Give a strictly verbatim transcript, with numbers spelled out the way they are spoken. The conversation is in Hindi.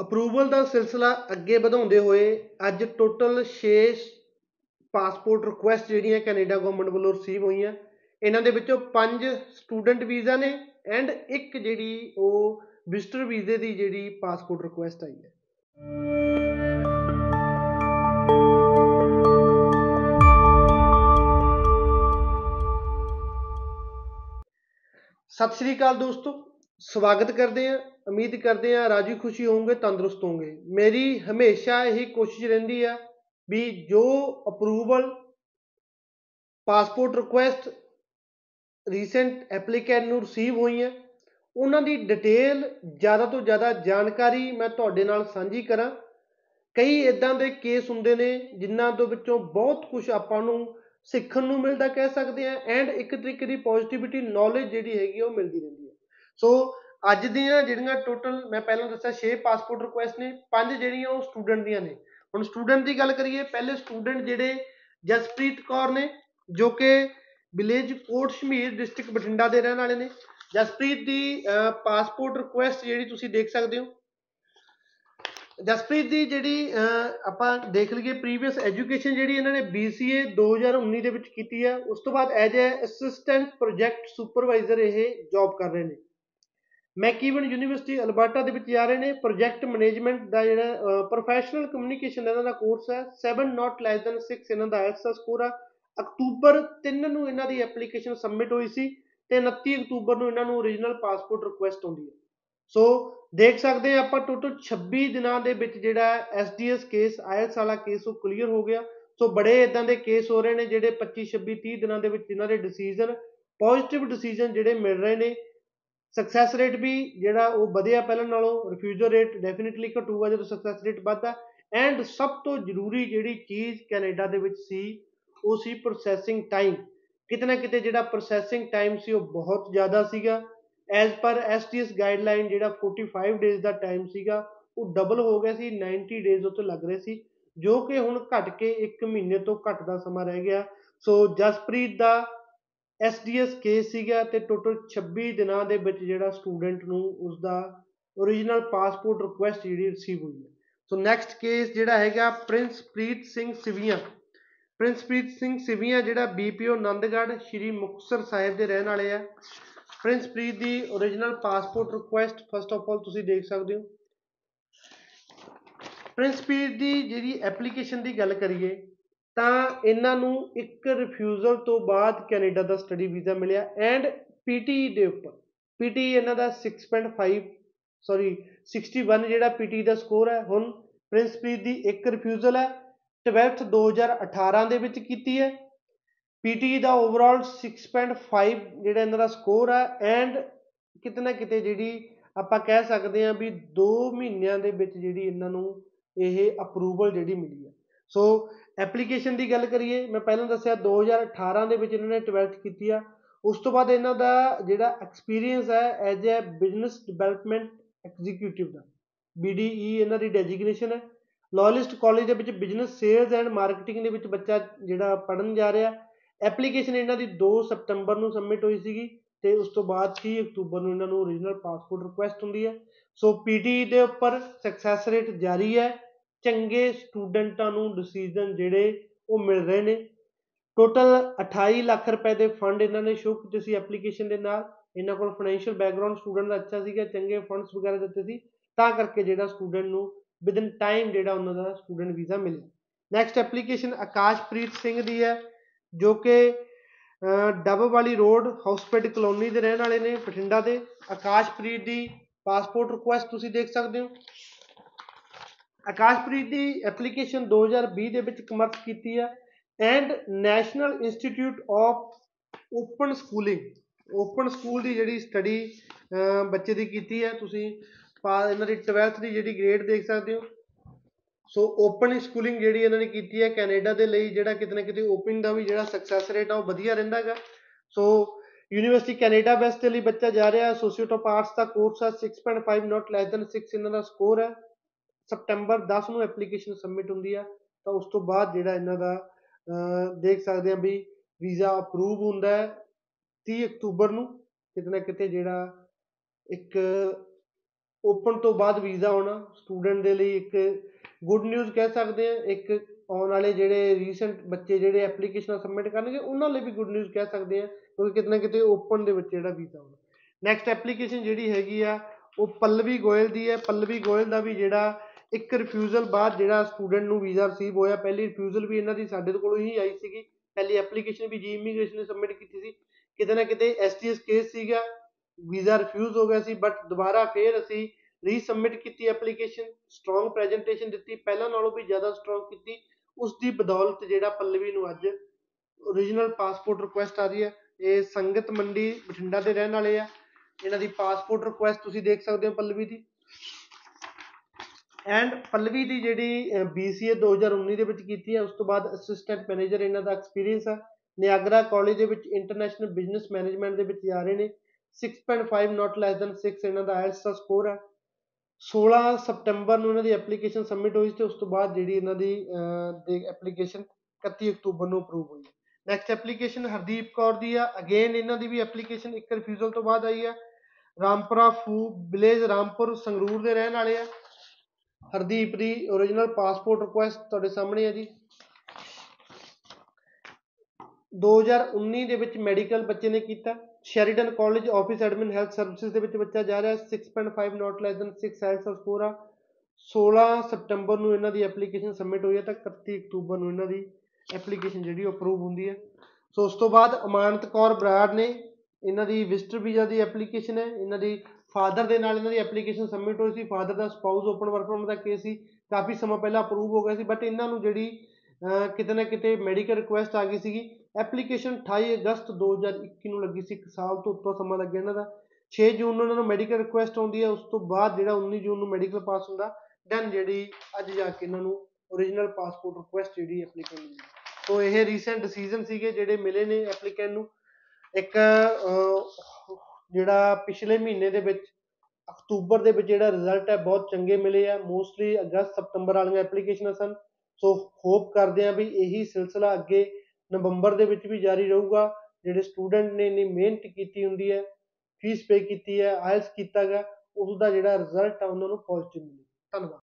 ਅਪਰੂਵਲ ਦਾ ਸਿਲਸਿਲਾ ਅੱਗੇ ਵਧਾਉਂਦੇ ਹੋਏ ਅੱਜ ਟੋਟਲ ਛੇ ਪਾਸਪੋਰਟ ਰਿਕੁਐਸਟ ਜਿਹੜੀਆਂ ਕੈਨੇਡਾ ਗਵਰਨਮੈਂਟ ਵੱਲੋਂ ਰਿਸੀਵ ਹੋਈਆਂ, ਇਹਨਾਂ ਦੇ ਵਿੱਚੋਂ ਪੰਜ ਸਟੂਡੈਂਟ ਵੀਜ਼ਾ ਨੇ ਐਂਡ ਇੱਕ ਜਿਹੜੀ ਉਹ ਵਿਜ਼ਟਰ ਵੀਜ਼ੇ ਦੀ ਜਿਹੜੀ ਪਾਸਪੋਰਟ ਰਿਕੁਐਸਟ ਆਈ ਹੈ। सत श्री अकाल दोस्तों, स्वागत करते हैं, उम्मीद करते हैं राजी खुशी होंगे, तंदुरुस्त होंगे। मेरी हमेशा यही कोशिश रहती है भी जो approval passport request recent applicant नूं रिसीव हुई है उन्हां दी डिटेल ज़्यादा तो ज़्यादा जानकारी मैं तुहाडे नाल सांझी करां। कई इदां दे केस हुंदे ने जिन्हां दे विचों बहुत कुछ आपां नूं सीखण नूं मिलदा कह सकते हैं एंड एक तरीके की पॉजिटिविटी नॉलेज जिहड़ी हैगी वो मिलती रहती है। सो अज दियां जिहड़ियां टोटल मैं पहलां दस्सिया छे पासपोर्ट रिक्वेस्ट ने, पंज जिहड़ियां ओह स्टूडेंट दियां ने। हुण स्टूडेंट की गल करिए, पहले स्टूडेंट जिहड़े जसप्रीत कौर ने जो कि विलेज कोट शमीर डिस्ट्रिक्ट बठिंडा के रहने वाले ने। जसप्रीत की पासपोर्ट रिक्वेस्ट जिहड़ी तुसीं देख सकते हो, जसप्रीत की जिहड़ी आपां देख लईए प्रीवियस एजुकेशन जिहड़ी इन्हां ने बी सी ए दो हज़ार उन्नीस दे विच कीती है। उस तो बाद as a assistant project supervisor ये जॉब कर रहे हैं। मैं कीवन यूनीवर्सिटी अलबर्टा के जा रहे हैं, प्रोजैक्ट मैनेजमेंट का जो प्रोफैशनल कम्यूनीकेशन इन्हों का कोर्स है, seven not less than six इन्हों का एस स्कोर है। अक्तूबर तीन नूं इन्हों की एप्लीकेशन सबमिट हुई सी ते उनतीस अक्तूबर को इन्हों ओरिजिनल पासपोर्ट रिक्वेस्ट आती है। सो देख सकते हैं आप टोटल छब्बीस दिनों के विच जिहड़ा S D S case IELTS वाला केस वो क्लीयर हो गया। सो बड़े इदां दे केस हो रहे हैं जिहड़े पच्चीस छब्बीस तीस दिनों के जिन्हां दे डिसीजन पॉजिटिव डिसीजन जिहड़े मिल रहे हैं। सक्सैस रेट भी जिहड़ा वो बढ़िया पहले नालों, रिफ्यूजल रेट डेफिनेटली घटूगा जो सक्सैस रेट बढ़दा। एंड सब तो जरूरी जिहड़ी चीज़ कैनेडा दे विच सी वो सी प्रोसैसिंग टाइम। किते ना किते जिहड़ा प्रोसैसिंग टाइम सी वो बहुत ज़्यादा सीगा। As per S T S guideline जिहड़ा फोर्टी फाइव डेज़ का टाइम सीगा वो डबल हो गया सी, नाइनटी डेज़ उत्तों लग रहे सी जो कि हुण घट के एक महीने तो घट का समा रह गया। सो जसप्रीत का एस डी एस केस सीगा ते टोटल छब्बीस दिनों के विच जिहड़ा स्टूडेंट नूं उसका ओरिजिनल पासपोर्ट रिक्वेस्ट जिहड़ी रिसीव हुई है। सो नैक्सट केस जिहड़ा हैगा प्रिंसप्रीत सिंह सिविया। प्रिंसप्रीत सिंह सिविया जिहड़ा B P O Anandgarh Shri Muktsar Sahib के रहने वाले है। प्रिंसप्रीत की original passport request first of all तुसीं देख सकते हो। प्रिंसप्रीत की जिहड़ी एप्लीकेशन की गल करिए ਤਾਂ ਇਹਨਾਂ ਨੂੰ ਇੱਕ ਰਿਫਿਊਜ਼ਲ ਤੋਂ ਬਾਅਦ ਕੈਨੇਡਾ ਦਾ ਸਟੱਡੀ ਵੀਜ਼ਾ ਮਿਲਿਆ ਐਂਡ ਪੀ ਟੀ ਈ ਦੇ ਉੱਪਰ ਪੀ ਟੀ ਈ ਇਹਨਾਂ ਦਾ six point five sorry sixty one ਜਿਹੜਾ ਪੀ ਟੀ ਈ ਦਾ ਸਕੋਰ ਹੈ। ਹੁਣ ਪ੍ਰਿੰਸਪ੍ਰੀਤ ਦੀ ਇੱਕ ਰਿਫਿਊਜ਼ਲ ਹੈ ਟਵੈਲਥ ਦੋ ਹਜ਼ਾਰ ਅਠਾਰਾਂ ਦੇ ਵਿੱਚ ਕੀਤੀ ਹੈ। ਪੀ ਟੀ ਈ ਦਾ ਓਵਰਆਲ ਸਿਕਸ ਪੁਆਇੰਟ ਫਾਈਵ ਜਿਹੜਾ ਇਹਨਾਂ ਦਾ ਸਕੋਰ ਹੈ ਐਂਡ ਕਿਤੇ ਨਾ ਕਿਤੇ ਜਿਹੜੀ ਆਪਾਂ ਕਹਿ ਸਕਦੇ ਹਾਂ ਵੀ ਦੋ ਮਹੀਨਿਆਂ ਦੇ ਵਿੱਚ ਜਿਹੜੀ ਇਹਨਾਂ ਨੂੰ ਇਹ ਅਪਰੂਵਲ ਜਿਹੜੀ ਮਿਲੀ ਹੈ। सो एप्लीकेशन की गल करिए, मैं पहले दस्सिया दो हज़ार अठारह के इन्होंने ट्वेल्थ की है। उस तो बाद इन्हों का जिहड़ा एक्सपीरियंस है as a business development executive का बी डी ई इन्हों की डेजिग्नेशन है। लॉयलिस्ट कॉलेज के बिजनेस सेल्स एंड मार्केटिंग के बच्चा जिहड़ा पढ़न जा रहा है। एप्लीकेशन इन्हों की दो सितंबर को सबमिट हुई सी ते उस तो बाद तीस अक्तूबर को इन्हों नूं ओरिजिनल पासपोर्ट रिक्वेस्ट होंदी है। सो पी टी ई के उपर सक्सैस रेट जारी है, चंगे स्टूडेंटा डिसीजन जोड़े वो मिल रहे हैं। टोटल अठाई लाख रुपए के फंड इन्होंने शो किए एप्लीकेशन के नाल। इन्हों को फाइनैशियल बैकग्राउंड स्टूडेंट का अच्छा सी, चंगे फंड्स वगैरह दिते सी तां करके जो स्टूडेंट नूं विद इन टाइम जो उन्होंने स्टूडेंट वीज़ा मिले। नैक्सट एप्लीकेशन आकाशप्रीत सिंह की है जो कि डब वाली रोड हाउसपेड कलोनी के रहने वाले ने बठिंडा के। आकाशप्रीत की पासपोर्ट रिक्वेस्ट तुसीं देख सकते हो। आकाशप्रीत की एप्लीकेशन दो हज़ार भी कमर्स की है and national institute of open schooling open school की जी स्टडी बच्चे की की है। इन्हों की ट्वेल्थ की जी ग्रेड देख सकते हो। सो ओपन स्कूलिंग जी इन्होंने की है कैनेडा के लिए जोड़ा कितना कितने ओपन का भी जो सक्सैस रेट है वह वधिया रहिंदा है। सो यूनिवर्सिटी कैनेडा बेस के लिए बच्चा जा रहा है। एसोसीएट ऑफ आर्ट्स का कोर्स है, six point five not less than six इन्हों का स्कोर है। सितंबर दस को एप्लीकेशन सबमिट होंदी है तो उस तो बाद जिहड़ा इन्हां दा देख सकते हैं भी वीज़ा अप्रूव होंदा है तीस अक्तूबर को। कितना कितने जिहड़ा एक ओपन तो बाद वीज़ा आना स्टूडेंट के लिए एक गुड न्यूज़ कह सकते हैं। एक आने वाले जोड़े रीसेंट बच्चे जो एप्लीकेशन सबमिट करेंगे उन्होंने भी गुड न्यूज़ कह सकते हैं, क्योंकि कितना कितने ओपन के बच्चे जो वीज़ा आना। नैक्सट एप्लीकेशन जी हैगी आ वो पल्लवी गोयल की है। पल्लवी गोयल का भी जोड़ा एक रिफ्यूजल बाद जोड़ा स्टूडेंट को वीज़ा रिसीव होया। पहली रिफ्यूजल भी इन्हों की साढ़े कोलों ही आई सी, पहली एप्लीकेशन भी जी इमीग्रेशन ने सबमिट की। कितना कितने एस टी एस केस सीगा, वीज़ा रिफ्यूज़ हो गया सी, बट दोबारा फिर असी रीसबमिट की एप्लीकेशन, स्ट्रोंग प्रेजेंटेशन दी, पहला नालों भी ज़्यादा स्ट्रोंग की। उसकी बदौलत जोड़ा पल्लवी नूं अज ओरिजिनल पासपोर्ट रिक्वेस्ट आ रही है। ये संगत मंडी बठिंडा के रहने वाले आ। इन्हां दी पासपोर्ट रिक्वेस्ट तुसीं देख सकते हो पल्लवी की। एंड पल्लवी की जी बी सी ए दो हज़ार उन्नीस के विच कीती है। उस तो बाद असिस्टेंट मैनेजर इन्हां दा एक्सपीरियंस है। नियागरा कॉलेज के विच इंटरनेशनल बिजनेस मैनेजमेंट के विच जा रहे हैं। Six point five not less than six इन्हां दा आइल्स का स्कोर है। सोलह सितंबर को इन्हां दी एप्लीकेशन सबमिट हुई तो उस तो बाद जी इन्हां दी एप्लीकेशन इकत्ती अक्तूबर को अप्रूव हुई। नैक्सट एप्लीकेशन हरदीप कौर की है। अगेन इन्हां दी भी एप्लीकेशन एक रिफ्यूजल तो बाद आई है। रामपुरा फू विलेज रामपुर संगरूर के रहने वाले है। हरदीप की ओरिजिनल पासपोर्ट रिक्वेस्ट तुहाडे सामने है जी। दो हज़ार उन्नीस दे विच मैडिकल बच्चे ने किया। Sheridan college office admin health services दे विच बच्चा जा रहा है। Six point five not less than six IELTS दा स्कोर आ। सोलह सितंबर को इन्हां दी एप्लीकेशन सबमिट हुई है, तो इकत्ती अक्तूबर को इन्हां दी एप्लीकेशन जी अप्रूव होंगी है। सो उस तो बाद अमानत कौर बराड़ ने इन्हां दी विजिटर वीज़ा की एप्लीकेशन है। इन्हां दी फादर के नाल इन्हां दी एप्लीकेशन सबमिट हुई सी। फादर का स्पाउस ओपन वर्क परमिट का केस सी, काफ़ी समा पहले अप्रूव हो गया सी, बट इन्हां नूं जिहड़ी कितने ना कितने मैडिकल रिक्वेस्ट आ गई सी। एप्लीकेशन अठाई अगस्त दो हज़ार इक्की में लगी सी, एक साल तो उत्तों समा लगे इन्हां दा। छे जून उन्हां नूं मैडिकल रिक्वेस्ट आउंदी है। उस तो बाद जिहड़ा उन्नी जून नूं मैडिकल पास हुंदा, दैन जिहड़ी अज जाके इन्हां नूं ओरिजिनल पासपोर्ट रिक्वेस्ट जिहड़ी एप्लीकेंट मिलदी। सो यह रीसेंट डिसीजन सीगे जिहड़े मिले ने एप्लीकेंट नूं। एक जिहड़ा पिछले महीने दे विच अक्तूबर दे विच जिहड़ा रिजल्ट है बहुत चंगे मिले आ। मोस्टली अगस्त सितंबर वालियां एप्लीकेशनां सन। सो होप करते हैं भी यही सिलसिला अगे नवंबर दे विच भी जारी रहूगा। जिहड़े स्टूडेंट ने इन्नी मेहनत की हुंदी है, फीस पे की है, आयल्स किया गया, उसका जिहड़ा रिजल्ट है उन्होंने पॉजिटिव मिले। धन्यवाद।